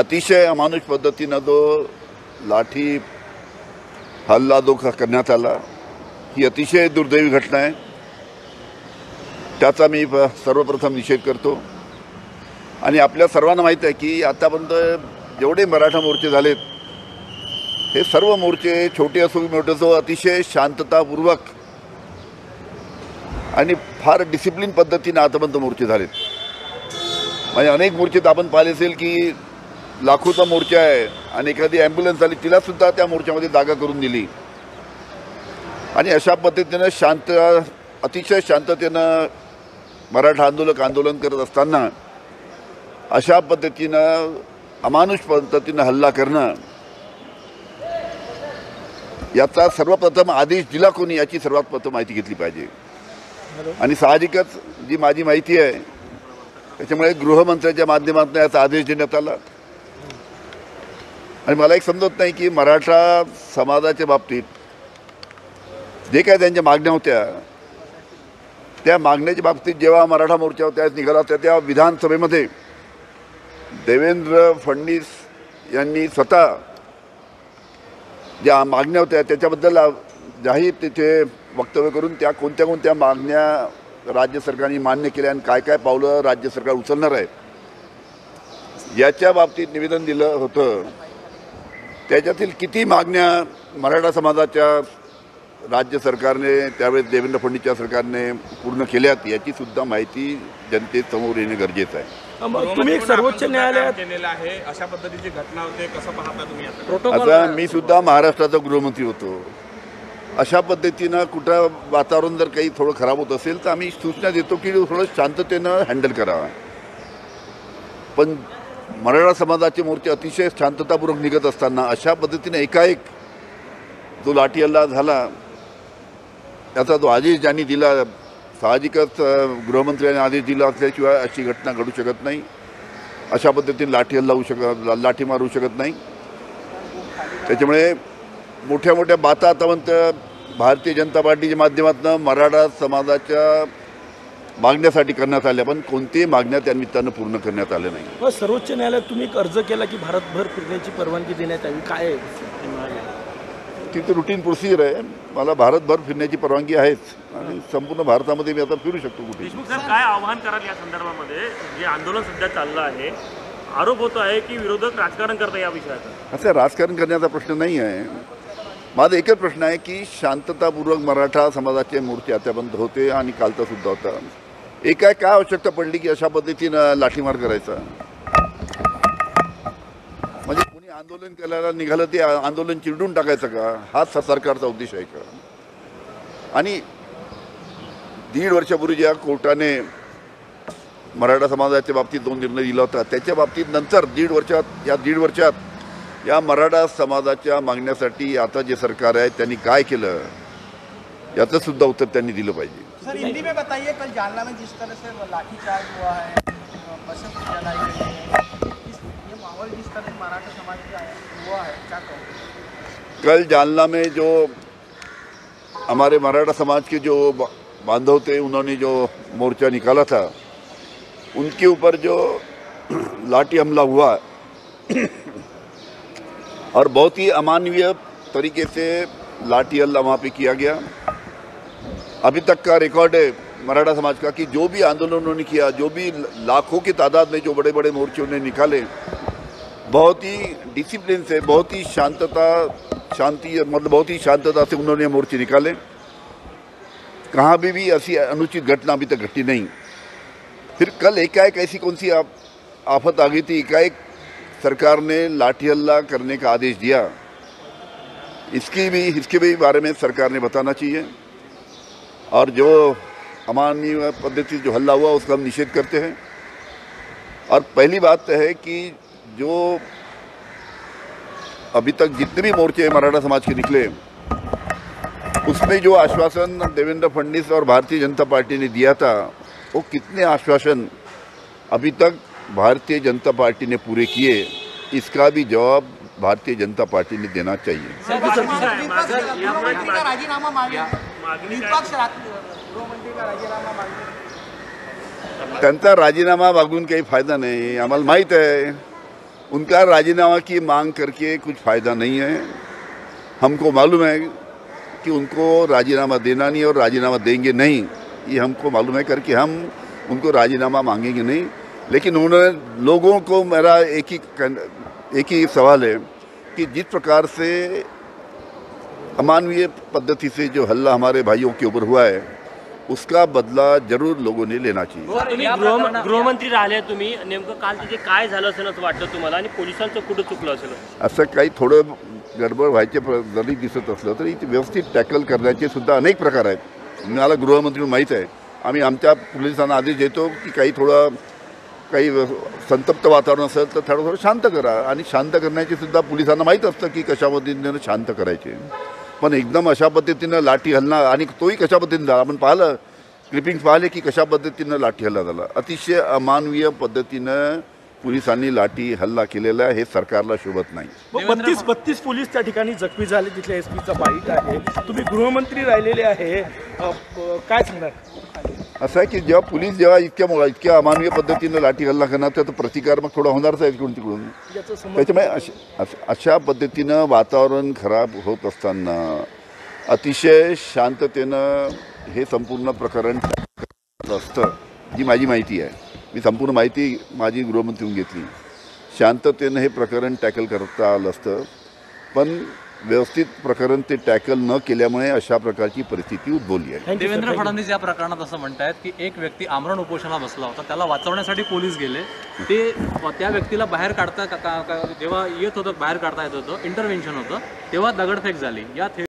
अतिशय अमानुष पद्धतीनं तो लाठी हल्ला जो करण्यात आला ही अतिशय दुर्दैवी घटना आहे। त्याचा मी सर्वप्रथम निषेध करतो। आणि आपल्या सर्वांना माहिती आहे की आतापर्यंत जेवढे मराठा मोर्चे झालेत हे सर्व मोर्चे छोटे असो मोठे असो अतिशय शांततापूर्वक आणि फार डिसिप्लिन पद्धतीने आतापर्यंत मोर्चे झालेत। म्हणजे अनेक मोर्चेत आपण पाहिले असेल की लाखोचा मोर्चा आहे आणि एखादी ॲम्ब्युलन्स आली तिला सुद्धा त्या मोर्चामध्ये जागा करून दिली। आणि अशा पद्धतीने शांत अतिशय शांततेने मराठा आंदोलक आंदोलन करत असताना अशा पद्धतीने अमानुष पद्धतीने हल्ला करणं याचा सर्वप्रथम आदेश दिला कोणी याची सर्वात प्रथम माहिती घेतली पाहिजे। आणि साहजिकच जी माझी माहिती आहे त्याच्यामुळे गृहमंत्र्यांच्या माध्यमातून याचा आदेश देण्यात आला। आणि मला एक समजत नाही की मराठा समाजाच्या बाबतीत जे काही त्यांच्या मागण्या होत्या त्या मागण्याच्या बाबतीत जेव्हा मराठा मोर्चा होता निघाला होता त्या विधानसभेमध्ये देवेंद्र फडणवीस यांनी स्वतः ज्या मागण्या होत्या त्याच्याबद्दल जाहीर तिथे वक्तव्य करून त्या कोणत्या कोणत्या मागण्या राज्य सरकारने मान्य केल्या आणि काय काय पावलं राज्य सरकार उचलणार आहे याच्या बाबतीत निवेदन दिलं होतं। त्याच्यातील किती मागण्या मराठा समाजाच्या राज्य सरकारने त्यावेळेस देवेंद्र फडणवीसच्या सरकारने पूर्ण केल्यात याची सुद्धा माहिती जनतेसमोर येणे गरजेचं आहे। तुम्ही सर्वोच्च न्यायालयात केलेला आहे अशा पद्धतीची घटना होते कसं पाहता तुम्ही प्रोटोकॉल? आता मी सुद्धा महाराष्ट्राचा गृहमंत्री होतो। अशा पद्धतीनं कुठं वातावरण जर काही थोडं खराब होत असेल तर आम्ही सूचना देतो की थोडं शांततेनं हँडल करावा। पण मराठा समाजाचे मोर्चे अतिशय शांततापूर्वक निघत असताना अशा पद्धतीने एकाएक जो लाठी हल्ला झाला त्याचा जो आदेश ज्यांनी दिला साहजिकच गृहमंत्र्यांनी आदेश दिला असल्याशिवाय अशी घटना घडू शकत नाही। अशा पद्धतीने लाठी हल्ला होऊ शकत लाठी मारू शकत नाही। त्याच्यामुळे मोठ्या मोठ्या बाता आतापर्यंत भारतीय जनता पार्टीच्या माध्यमातून मराठा समाजाच्या मागण्यासाठी करण्यात आल्या पण कोणतीही मागण्या त्या निमित्तानं पूर्ण करण्यात आले नाही। पण सर्वोच्च न्यायालयात तुम्ही अर्ज केला की भारतभर फिरण्याची परवानगी देण्यात यावी काय तिथे रुटीन प्रोसिजर आहे। मला भारतभर फिरण्याची परवानगी आहेच आणि संपूर्ण भारतामध्ये मी आता फिरू शकतो कुठे। देशमुख सर काय आव्हान कराल या संदर्भामध्ये जे आंदोलन सध्या चाललं आहे आरोप होतो आहे की विरोधक राजकारण करतात या विषयाचं? असं राजकारण करण्याचा प्रश्न नाही आहे। माझा एकच प्रश्न आहे की शांततापूर्वक मराठा समाजाचे मोर्चे आतापर्यंत होते आणि कालचा सुद्धा होता एकाएक काय आवश्यकता पडली की अशा पद्धतीनं लाठीमार करायचा? म्हणजे कोणी आंदोलन करायला निघालं ते आंदोलन चिरडून टाकायचं का हाच सरकारचा उद्देश आहे का? आणि 1.5 वर्षापूर्वी ज्या कोर्टाने मराठा समाजाच्या बाबतीत 2 निर्णय दिला होता त्याच्या बाबतीत नंतर 1.5 वर्षात या 1.5 वर्षात या मराठा समाजाच्या मागण्यासाठी आता जे सरकार आहे त्यांनी काय केलं याचं सुद्धा उत्तर त्यांनी दिलं पाहिजे। सर हिंदी में बताइए कल जालना में जिस तरह से लाठीचार्ज हुआ है बसें जलाई गई माहौल जिस तरह मराठा समाज का हुआ है क्या कहूँ? कल जालना में जो हमारे मराठा समाज के जो बांधव थे उन्होंने जो मोर्चा निकाला था उनके ऊपर जो लाठी हमला हुआ और बहुत ही अमानवीय तरीके से लाठी हल्ला वहाँ पे किया गया। अभी तक का रिकॉर्ड है मराठा समाज का कि जो भी आंदोलन उन्होंने किया जो भी लाखों की तादाद में जो बड़े बड़े मोर्चे उन्होंने निकाले बहुत ही डिसिप्लिन से बहुत ही शांतता से उन्होंने मोर्चे निकाले। कहाँ भी ऐसी अनुचित घटना अभी तक घटी नहीं। फिर कल एकाएक ऐसी कौन सी आफत आ गई थी एकाएक सरकार ने लाठी हल्ला करने का आदेश दिया? इसके भी बारे में सरकार ने बताना चाहिए। और जो अमानवीय पद्धति जो हल्ला हुआ उसका हम निषेध करते हैं। और पहली बात है कि जो अभी तक जितने भी मोर्चे मराठा समाज के निकले उसमें जो आश्वासन देवेंद्र फडणवीस और भारतीय जनता पार्टी ने दिया था वो कितने आश्वासन अभी तक भारतीय जनता पार्टी ने पूरे किए इसका भी जवाब भारतीय जनता पार्टी ने देना चाहिए। त्यांचा राजीनामा मागून काही फायदा नाही आम्हाला माहित आहे। उनका राजीनामा की मांग करके कुछ फ़ायदा नहीं है। हमको मालूम है कि उनको राजीनामा देना नहीं और राजीनामा देंगे नहीं, ये हमको मालूम है करके हम उनको राजीनामा मांगेंगे नहीं। लेकिन उन्होंने लोगों को, मेरा एक ही सवाल है कि जिस प्रकार से अमानवीय पद्धति से जो हल्ला हमारे भाइयों के ऊपर हुआ है उसका बदला जरूर लोगों ने लेना चाहिए। गृहमंत्री राहिले तुम्ही, नेमकं काल तिथे काय झालं असं वाटतं तुम्हाला आणि पोलिसांचं कुठं चुकलं असेल? असं काही थोडं गडबड व्हायचे जरी दिसत असलं तरी व्यवस्थित टॅकल करण्याचे सुद्धा अनेक प्रकार आहेत। मला गृहमंत्री माहित आहे, आम्ही आमच्या पोलिसांना आदेश देतो की काही थोडा काही संतप्त वातावरण असेल तर थोडं थोडं शांत करा आणि शांत करण्याची सुद्धा पोलिसांना माहित असतं की कशा पद्धतीने शांत करायचे। पण एकदम अशा पद्धतीने लाठी हलना, आणि तोही कशा पद्धतीने, आपण पाहिलं क्लिपिंग्स पाहिले की कशा पद्धतीने लाठी हल्ला झाला, अतिशय अमानवीय पद्धतीने पोलिसांनी लाठी हल्ला केलेला, हे सरकारला शोभत नाही। 32 पोलीस त्या ठिकाणी जखमी झाले, तिथल्या एसपीचा बाईट आहे। तुम्ही गृहमंत्री राहिलेले आहे, काय सांगणार? असं आहे की जेव्हा पोलीस इतक्या अमानवीय पद्धतीने लाठी हल्ला करणार तर प्रतिकारात्मक थोडा होणारच आहे इकडून तिकडून, त्याच्यामुळे अशा पद्धतीनं वातावरण खराब होत असताना अतिशय शांततेनं हे संपूर्ण प्रकरण असतं। जी माझी माहिती आहे, मी संपूर्ण माहिती माझी गृहमंत्रीहून घेतली, शांततेनं हे प्रकरण टॅकल करता आलं असतं, पण व्यवस्थित प्रकरण ते टॅकल न केल्यामुळे अशा प्रकारची परिस्थिती उद्भवली आहे। देवेंद्र फडणवीस या प्रकरणात असं म्हणतात की एक व्यक्ती आमरण उपोषणाला बसला होता, त्याला वाचवण्यासाठी पोलीस गेले, ते त्या व्यक्तीला बाहेर काढता, जेव्हा येत होतं बाहेर काढता येत होतं, इंटरव्हेन्शन होतं तेव्हा दगडफेक झाली। या